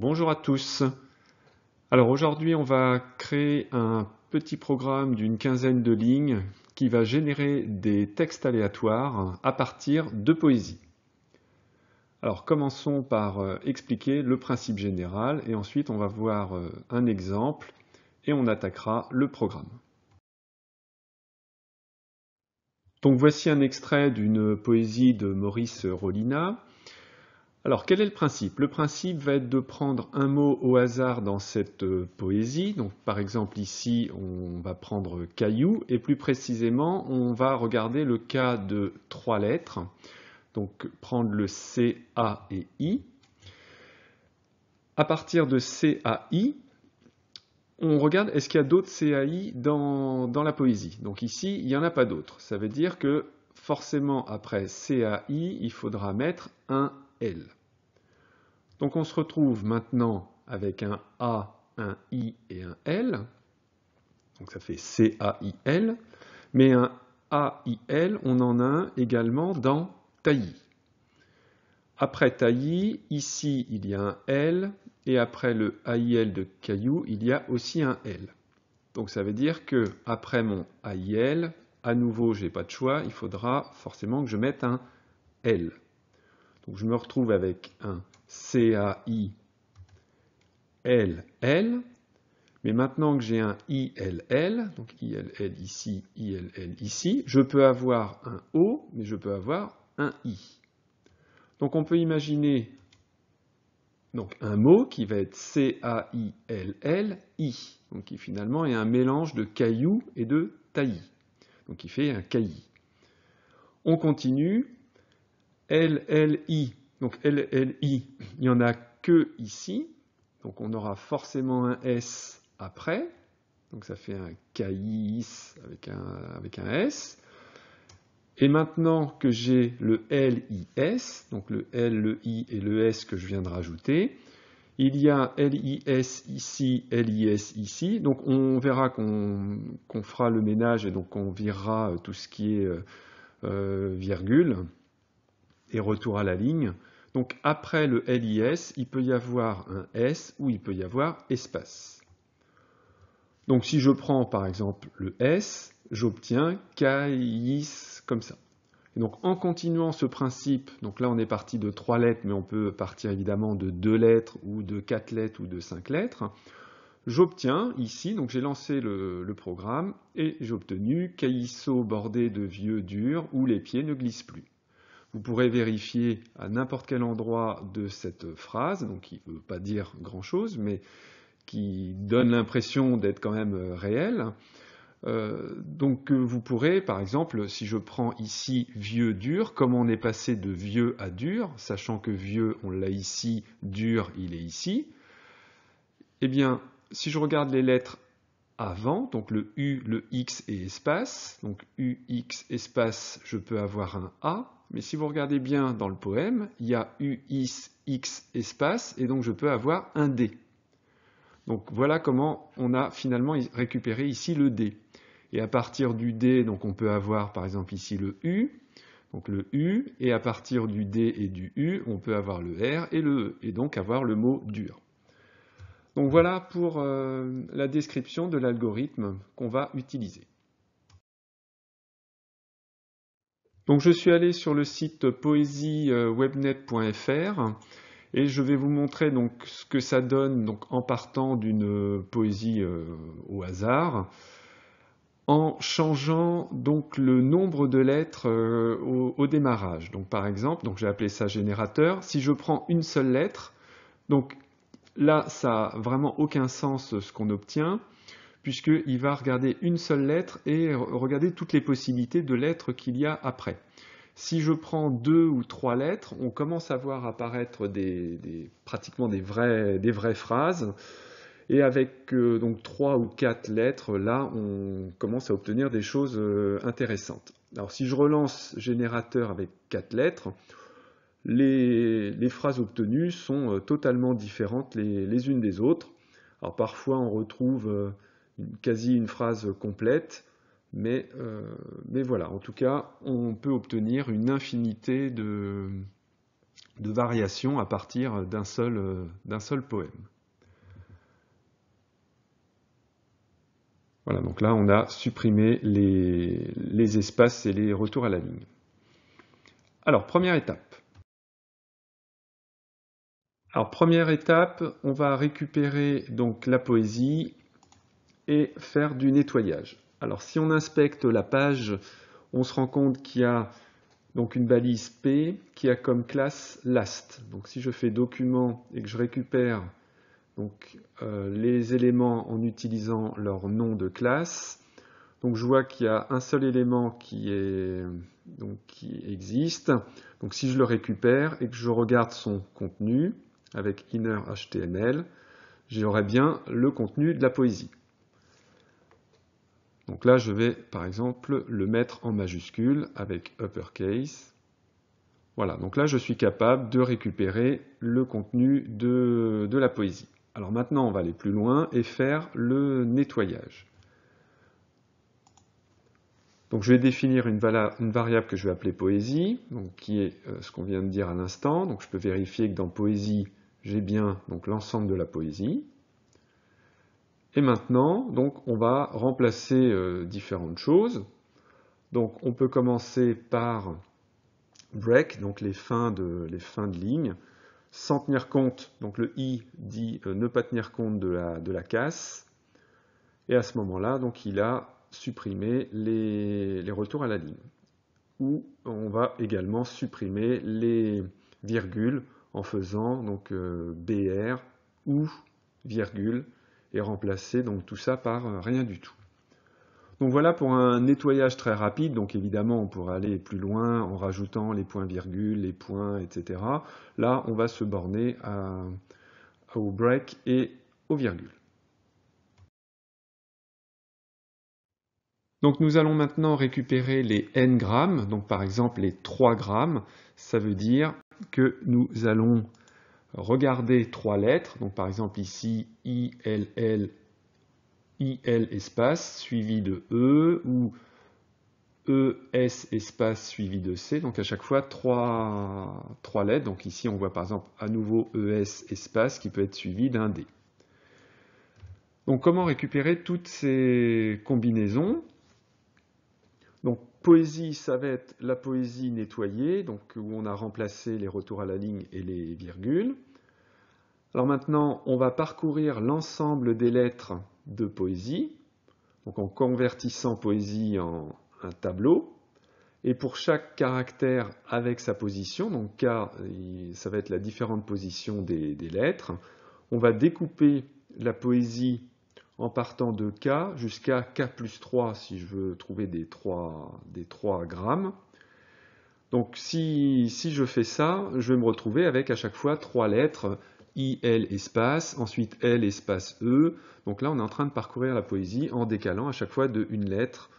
Bonjour à tous. Alors aujourd'hui, on va créer un petit programme d'une quinzaine de lignes qui va générer des textes aléatoires à partir de poésie. Alors commençons par expliquer le principe général et ensuite on va voir un exemple et on attaquera le programme. Donc voici un extrait d'une poésie de Maurice Rollinat. Alors, quel est le principe? Le principe va être de prendre un mot au hasard dans cette poésie. Donc, par exemple, ici, on va prendre « caillou » et plus précisément, on va regarder le cas de trois lettres. Donc, prendre le « C », « A » et « I ». À partir de « C » à « I », on regarde est-ce qu'il y a d'autres « C » à « I » dans la poésie. Donc ici, il n'y en a pas d'autres. Ça veut dire que forcément, après « C » à « I », il faudra mettre un « L ». Donc on se retrouve maintenant avec un A, un I et un L. Donc ça fait C, A, I, L. Mais un A, I, L, on en a un également dans taillis. Après taillis, ici il y a un L et après le A, I, L de caillou, il y a aussi un L. Donc ça veut dire que après mon A, I, L, à nouveau j'ai pas de choix, il faudra forcément que je mette un L. Donc je me retrouve avec un C-A-I-L-L, mais maintenant que j'ai un I-L-L, donc I-L-L ici, I-L-L ici, je peux avoir un O, mais je peux avoir un I. Donc on peut imaginer donc, un mot qui va être C-A-I-L-L-I, donc qui finalement est un mélange de caillou et de taillis, donc qui fait un caillis. On continue. LLI, donc LLI, il n'y en a que ici, donc on aura forcément un S après, donc ça fait un KIS avec un S, et maintenant que j'ai le LIS, donc le L, le I et le S que je viens de rajouter, il y a LIS ici, LIS ici, donc on verra qu'on fera le ménage et donc on virera tout ce qui est virgule, et retour à la ligne. Donc après le LIS, il peut y avoir un S ou il peut y avoir espace. Donc si je prends par exemple le S, j'obtiens KIS comme ça. Et donc en continuant ce principe, donc là on est parti de 3 lettres, mais on peut partir évidemment de 2 lettres ou de 4 lettres ou de 5 lettres, j'obtiens ici, donc j'ai lancé le programme et j'ai obtenu KISO bordé de vieux durs où les pieds ne glissent plus. Vous pourrez vérifier à n'importe quel endroit de cette phrase, donc qui ne veut pas dire grand-chose, mais qui donne l'impression d'être quand même réel. Donc vous pourrez, par exemple, si je prends ici « vieux dur », comme on est passé de « vieux » à « dur », sachant que « vieux », on l'a ici, « dur », il est ici, eh bien, si je regarde les lettres avant, donc le U, le X et espace, donc U, X, espace, je peux avoir un A, mais si vous regardez bien dans le poème, il y a U, X, X, espace, et donc je peux avoir un D. Donc voilà comment on a finalement récupéré ici le D. Et à partir du D, donc on peut avoir par exemple ici le U, donc le U, et à partir du D et du U, on peut avoir le R et le E, et donc avoir le mot dur. Donc voilà pour la description de l'algorithme qu'on va utiliser. Donc je suis allé sur le site poésiewebnet.fr et je vais vous montrer donc ce que ça donne donc en partant d'une poésie au hasard, en changeant donc le nombre de lettres au démarrage. Donc par exemple, donc j'ai appelé ça générateur. Si je prends une seule lettre, donc là ça n'a vraiment aucun sens ce qu'on obtient, puisqu'il va regarder une seule lettre et regarder toutes les possibilités de lettres qu'il y a après. Si je prends 2 ou 3 lettres, on commence à voir apparaître pratiquement des vraies phrases, et avec donc 3 ou 4 lettres, là on commence à obtenir des choses intéressantes. Alors si je relance générateur avec 4 lettres, les phrases obtenues sont totalement différentes les unes des autres. Alors parfois on retrouve quasi une phrase complète, mais voilà, en tout cas, on peut obtenir une infinité de variations à partir d'un seul poème. Voilà, donc là on a supprimé les espaces et les retours à la ligne. Alors, première étape. Alors, première étape, on va récupérer donc la poésie et faire du nettoyage. Alors, si on inspecte la page, on se rend compte qu'il y a donc une balise P qui a comme classe last. Donc, si je fais document et que je récupère donc, les éléments en utilisant leur nom de classe, donc je vois qu'il y a un seul élément qui existe. Donc, si je le récupère et que je regarde son contenu avec inner HTML, j'aurai bien le contenu de la poésie. Donc là, je vais, par exemple, le mettre en majuscule avec uppercase. Voilà, donc là, je suis capable de récupérer le contenu de la poésie. Alors maintenant, on va aller plus loin et faire le nettoyage. Donc je vais définir une variable que je vais appeler poésie, donc qui est ce qu'on vient de dire à l'instant. Donc je peux vérifier que dans poésie, j'ai bien l'ensemble de la poésie. Et maintenant, donc, on va remplacer différentes choses. Donc, on peut commencer par break, donc les fins de ligne, sans tenir compte. Donc, le i dit ne pas tenir compte de la casse. Et à ce moment-là, donc, il a supprimé les retours à la ligne. Ou on va également supprimer les virgules en faisant donc br ou virgule, et remplacer donc tout ça par rien du tout. Donc voilà pour un nettoyage très rapide. Donc évidemment on pourrait aller plus loin en rajoutant les points-virgules, les points, etc. Là on va se borner au break et aux virgules. Donc nous allons maintenant récupérer les n grammes, donc par exemple les 3 grammes. Ça veut dire que nous allons regarder 3 lettres, donc par exemple ici IL espace suivi de E ou ES espace suivi de C, donc à chaque fois 3 lettres, donc ici on voit par exemple à nouveau ES espace qui peut être suivi d'un D. Donc comment récupérer toutes ces combinaisons? Donc poésie, ça va être la poésie nettoyée, donc où on a remplacé les retours à la ligne et les virgules. Alors maintenant, on va parcourir l'ensemble des lettres de poésie, donc en convertissant poésie en un tableau. Et pour chaque caractère avec sa position, donc K, ça va être la différente position des lettres, on va découper la poésie en partant de K jusqu'à K+3 si je veux trouver des 3 grammes. Donc si je fais ça, je vais me retrouver avec à chaque fois 3 lettres, I, L, espace, ensuite L, espace, E. Donc là, on est en train de parcourir la poésie en décalant à chaque fois de une lettre.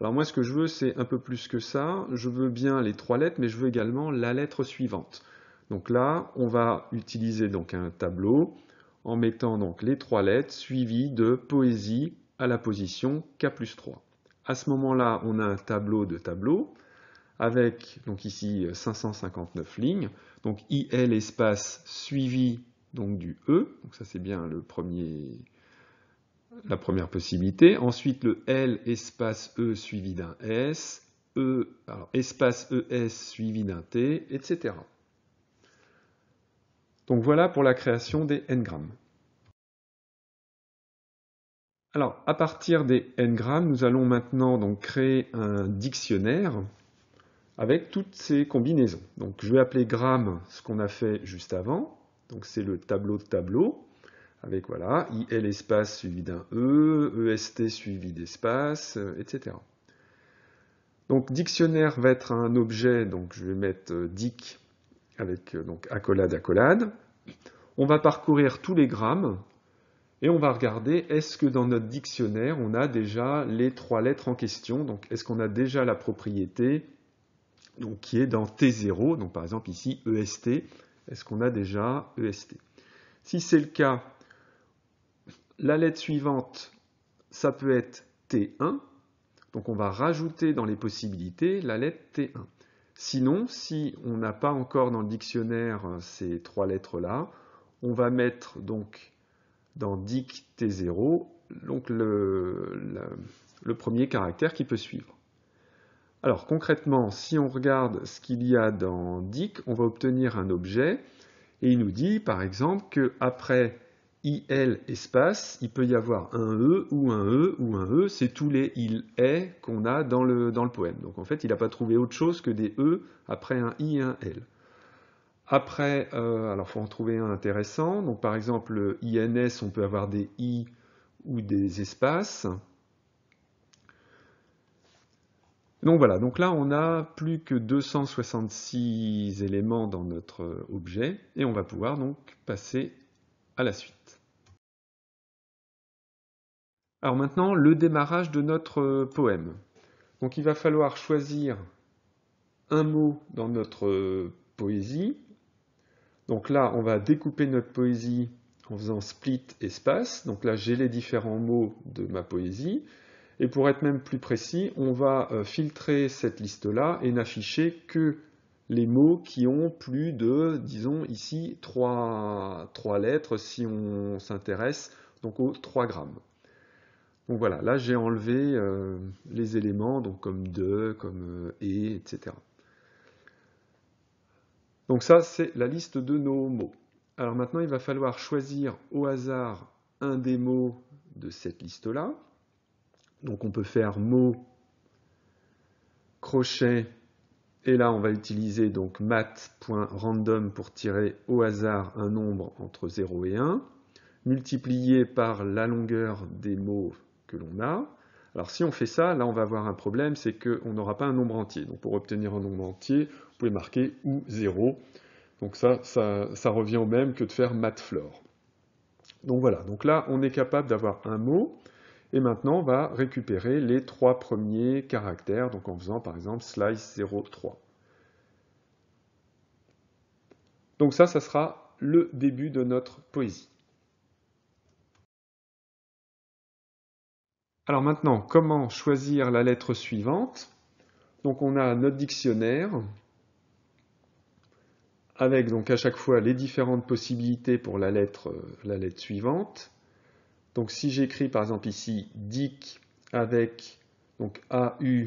Alors moi, ce que je veux, c'est un peu plus que ça. Je veux bien les 3 lettres, mais je veux également la lettre suivante. Donc là, on va utiliser donc un tableau en mettant donc les 3 lettres suivies de poésie à la position K+3. À ce moment-là, on a un tableau de tableaux avec donc ici 559 lignes. Donc IL espace suivi donc du E, donc ça c'est bien la première possibilité. Ensuite le L espace E suivi d'un S, espace ES suivi d'un T, etc. Donc voilà pour la création des n-grammes. Alors à partir des n-grammes, nous allons maintenant donc créer un dictionnaire avec toutes ces combinaisons. Donc je vais appeler gramme ce qu'on a fait juste avant. Donc c'est le tableau de tableau avec voilà IL espace suivi d'un E, EST suivi d'espace, etc. Donc dictionnaire va être un objet, donc je vais mettre dic avec donc accolade. On va parcourir tous les grammes et on va regarder est-ce que dans notre dictionnaire on a déjà les 3 lettres en question. Donc est-ce qu'on a déjà la propriété donc, qui est dans T0, donc par exemple ici EST, est-ce qu'on a déjà EST? Si c'est le cas, la lettre suivante, ça peut être T1, donc on va rajouter dans les possibilités la lettre T1. Sinon, si on n'a pas encore dans le dictionnaire ces trois lettres-là, on va mettre donc dans dict T0 donc le premier caractère qui peut suivre. Alors concrètement, si on regarde ce qu'il y a dans dict, on va obtenir un objet et il nous dit par exemple qu'après IL espace, il peut y avoir un E ou un E ou un E, c'est tous les il est qu'on a dans le poème. Donc en fait, il n'a pas trouvé autre chose que des E après un I et un L. Après, alors il faut en trouver un intéressant. Donc par exemple, le INS, on peut avoir des I ou des espaces. Donc voilà, donc là on a plus que 266 éléments dans notre objet et on va pouvoir donc passer à la suite. Alors maintenant, le démarrage de notre poème. Donc il va falloir choisir un mot dans notre poésie. Donc là, on va découper notre poésie en faisant split espace. Donc là, j'ai les différents mots de ma poésie. Et pour être même plus précis, on va filtrer cette liste-là et n'afficher que les mots qui ont plus de, disons ici, trois lettres si on s'intéresse donc aux 3 grammes. Donc voilà, là j'ai enlevé les éléments donc comme de, comme et, etc. Donc ça, c'est la liste de nos mots. Alors maintenant, il va falloir choisir au hasard un des mots de cette liste-là. Donc on peut faire mot, crochet, et là on va utiliser donc mat.random pour tirer au hasard un nombre entre 0 et 1, multiplié par la longueur des mots que l'on a. Alors si on fait ça, là on va avoir un problème, c'est qu'on n'aura pas un nombre entier. Donc pour obtenir un nombre entier, vous pouvez marquer ou 0. Donc ça revient au même que de faire matflore. Donc voilà, donc là on est capable d'avoir un mot. Et maintenant, on va récupérer les 3 premiers caractères, donc en faisant par exemple slice 0,3. Donc ça sera le début de notre poésie. Alors maintenant, comment choisir la lettre suivante? Donc on a notre dictionnaire, avec donc à chaque fois les différentes possibilités pour la lettre suivante. Donc si j'écris par exemple ici dic avec donc AU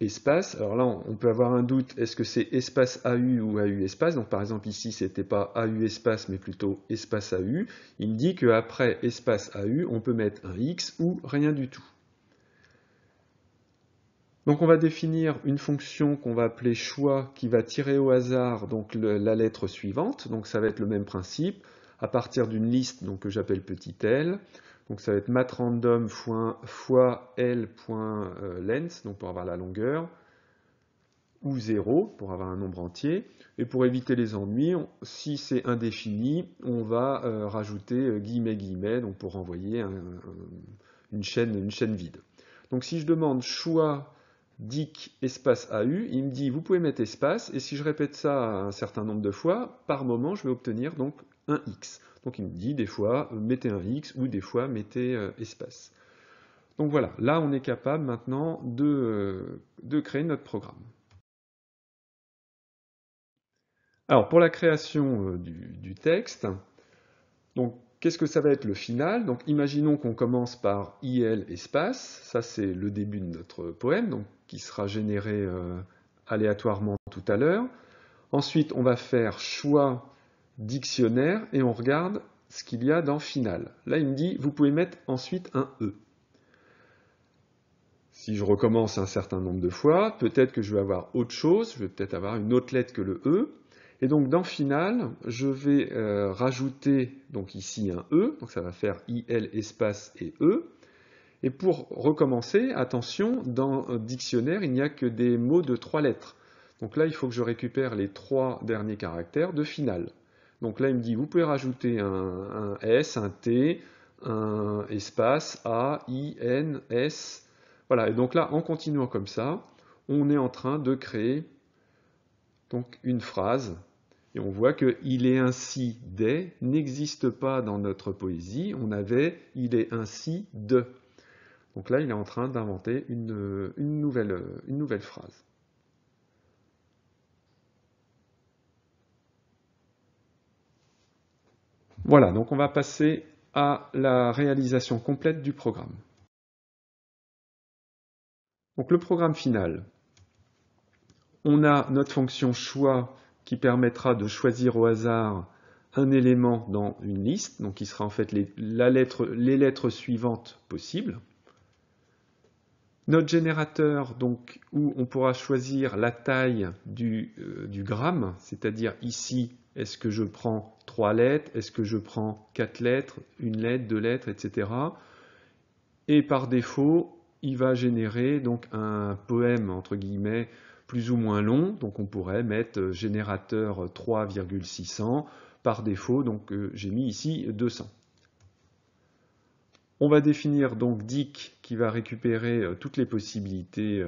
espace, alors là on peut avoir un doute, est-ce que c'est espace AU ou AU espace? Donc par exemple ici c'était pas AU espace mais plutôt espace AU. Il me dit qu'après espace AU on peut mettre un X ou rien du tout. Donc on va définir une fonction qu'on va appeler choix qui va tirer au hasard donc la lettre suivante, donc ça va être le même principe. À partir d'une liste donc, que j'appelle petit l, donc ça va être matrandom fois l.length, donc pour avoir la longueur, ou 0 pour avoir un nombre entier. Et pour éviter les ennuis, si c'est indéfini, on va rajouter guillemets, donc pour renvoyer une chaîne vide. Donc si je demande choix dic espace AU, il me dit vous pouvez mettre espace, et si je répète ça un certain nombre de fois, par moment je vais obtenir donc un X. Donc il me dit des fois mettez un X ou des fois mettez espace. Donc voilà, là on est capable maintenant de créer notre programme. Alors pour la création du texte, donc qu'est-ce que ça va être le final? Donc imaginons qu'on commence par IL espace, ça c'est le début de notre poème, donc qui sera généré aléatoirement tout à l'heure. Ensuite on va faire choix dictionnaire et on regarde ce qu'il y a dans final. Là il me dit vous pouvez mettre ensuite un E. Si je recommence un certain nombre de fois, peut-être que je vais avoir autre chose, je vais peut-être avoir une autre lettre que le E. Et donc dans final, je vais rajouter donc ici un E, donc ça va faire IL espace et E. Et pour recommencer, attention, dans un dictionnaire il n'y a que des mots de 3 lettres. Donc là il faut que je récupère les 3 derniers caractères de final. Donc là, il me dit, vous pouvez rajouter un S, un T, un espace, A, I, N, S. Voilà, et donc là, en continuant comme ça, on est en train de créer donc, une phrase. Et on voit que « il est ainsi des » n'existe pas dans notre poésie. On avait « il est ainsi de ». Donc là, il est en train d'inventer une nouvelle phrase. Voilà, donc on va passer à la réalisation complète du programme. Donc le programme final. On a notre fonction choix qui permettra de choisir au hasard un élément dans une liste, donc qui sera en fait les lettres suivantes possibles. Notre générateur, donc, où on pourra choisir la taille du gramme, c'est-à-dire ici, est-ce que je prends 3 lettres, est-ce que je prends 4 lettres, 1 lettre, 2 lettres, etc. Et par défaut, il va générer donc un poème, entre guillemets, plus ou moins long, donc on pourrait mettre générateur 3,600, par défaut, donc j'ai mis ici 200. On va définir donc DIC qui va récupérer toutes les possibilités,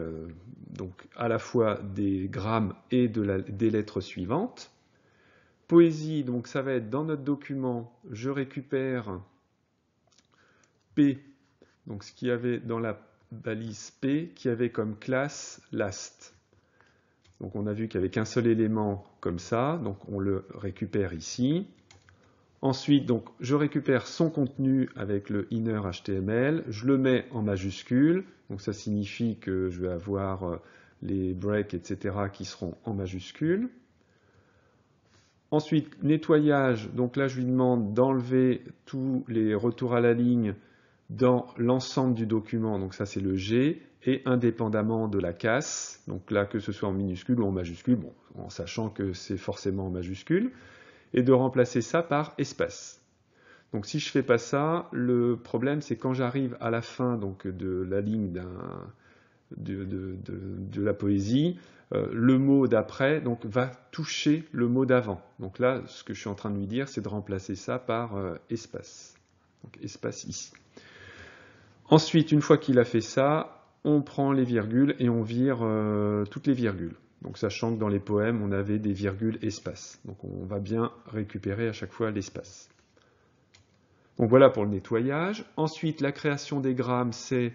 donc à la fois des grammes et des lettres suivantes. Poésie, donc ça va être dans notre document, je récupère P, donc ce qu'il y avait dans la balise P, qui avait comme classe last. Donc on a vu qu'il n'y avait qu'un seul élément comme ça, donc on le récupère ici. Ensuite, donc, je récupère son contenu avec le inner HTML, je le mets en majuscule, donc ça signifie que je vais avoir les breaks, etc. qui seront en majuscule. Ensuite, nettoyage, donc là je lui demande d'enlever tous les retours à la ligne dans l'ensemble du document, donc ça c'est le G, et indépendamment de la casse, donc là que ce soit en minuscule ou en majuscule, bon, en sachant que c'est forcément en majuscule, et de remplacer ça par espace. Donc si je ne fais pas ça, le problème c'est quand j'arrive à la fin donc, de la ligne de la poésie, le mot d'après va toucher le mot d'avant. Donc là, ce que je suis en train de lui dire, c'est de remplacer ça par espace. Donc espace ici. Ensuite, une fois qu'il a fait ça, on prend les virgules et on vire toutes les virgules. Donc sachant que dans les poèmes, on avait des virgules espaces. Donc on va bien récupérer à chaque fois l'espace. Donc voilà pour le nettoyage. Ensuite, la création des grammes, c'est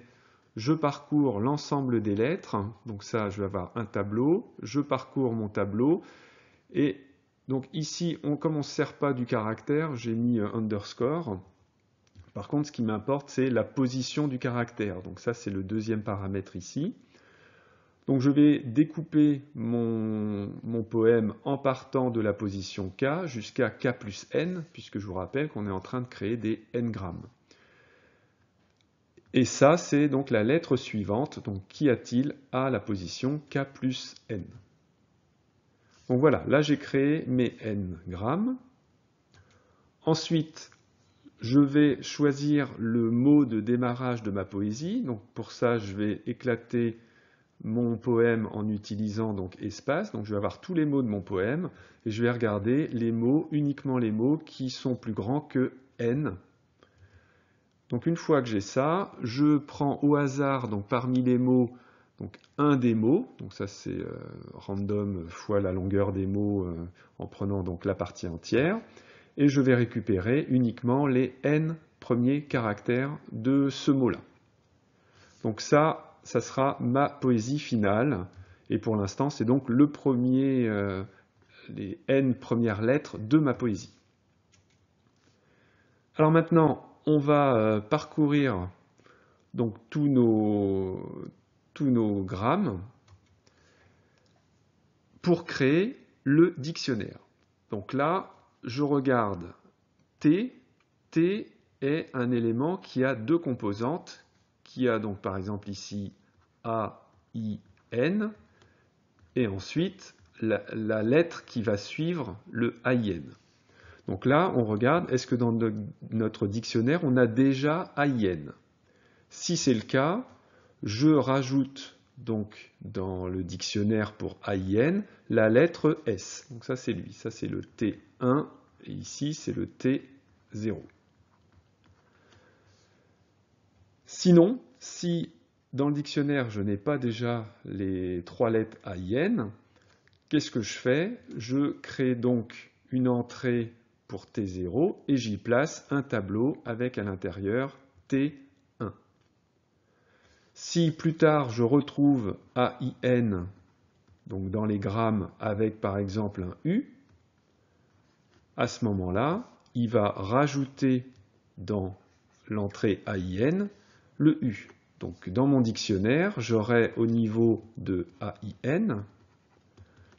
je parcours l'ensemble des lettres. Donc ça, je vais avoir un tableau. Je parcours mon tableau. Et donc ici, comme on ne se sert pas du caractère, j'ai mis underscore. Par contre, ce qui m'importe, c'est la position du caractère. Donc ça, c'est le deuxième paramètre ici. Donc je vais découper mon poème en partant de la position K jusqu'à K plus N, puisque je vous rappelle qu'on est en train de créer des N grammes. Et ça, c'est donc la lettre suivante, donc qu'y a-t-il à la position K plus N. Donc voilà, là j'ai créé mes N grammes. Ensuite, je vais choisir le mot de démarrage de ma poésie, donc pour ça je vais éclater mon poème en utilisant donc espace, donc je vais avoir tous les mots de mon poème, et je vais regarder les mots, uniquement les mots qui sont plus grands que N. Donc une fois que j'ai ça, je prends au hasard donc parmi les mots, donc un des mots, donc ça c'est random fois la longueur des mots en prenant donc la partie entière, et je vais récupérer uniquement les N premiers caractères de ce mot-là. Donc ça sera ma poésie finale, et pour l'instant, c'est donc les N premières lettres de ma poésie. Alors maintenant, on va parcourir donc, tous nos grammes pour créer le dictionnaire. Donc là, je regarde T. T est un élément qui a deux composantes, qui a donc par exemple ici A, I, N, et ensuite la lettre qui va suivre le AIN. Donc là, on regarde, est-ce que dans notre dictionnaire, on a déjà AIN? Si c'est le cas, je rajoute donc dans le dictionnaire pour AIN la lettre S. Donc ça, c'est lui, ça c'est le T1, et ici c'est le T0. Sinon, si dans le dictionnaire, je n'ai pas déjà les trois lettres AIN, qu'est-ce que je fais? Je crée donc une entrée pour T0 et j'y place un tableau avec à l'intérieur T1. Si plus tard, je retrouve AIN donc dans les grammes avec par exemple un U, à ce moment-là, il va rajouter dans l'entrée AIN le U. Donc dans mon dictionnaire, j'aurai au niveau de AIN,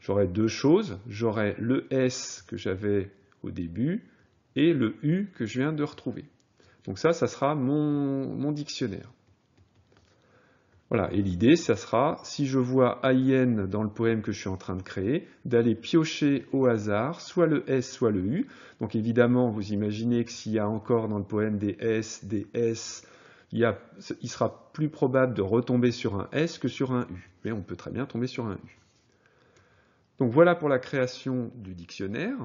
j'aurai deux choses. J'aurai le S que j'avais au début et le U que je viens de retrouver. Donc ça, ça sera mon dictionnaire. Voilà, et l'idée, ça sera, si je vois AIN dans le poème que je suis en train de créer, d'aller piocher au hasard, soit le S, soit le U. Donc évidemment, vous imaginez que s'il y a encore dans le poème des S, il sera plus probable de retomber sur un S que sur un U. Mais on peut très bien tomber sur un U. Donc voilà pour la création du dictionnaire.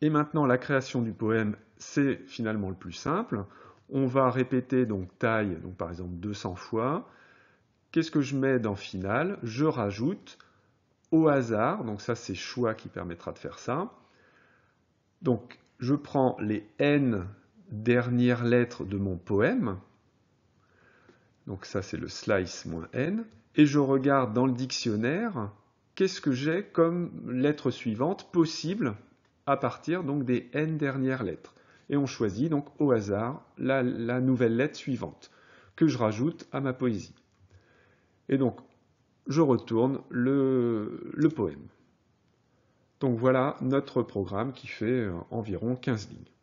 Et maintenant, la création du poème, c'est finalement le plus simple. On va répéter donc taille, donc par exemple 200 fois. Qu'est-ce que je mets dans final? Je rajoute au hasard, donc ça c'est choix qui permettra de faire ça. Donc je prends les N dernières lettres de mon poème, donc ça c'est le slice moins N, et je regarde dans le dictionnaire qu'est-ce que j'ai comme lettre suivante possible à partir donc des N dernières lettres. Et on choisit donc au hasard la nouvelle lettre suivante que je rajoute à ma poésie. Et donc, je retourne le poème. Donc voilà notre programme qui fait environ 15 lignes.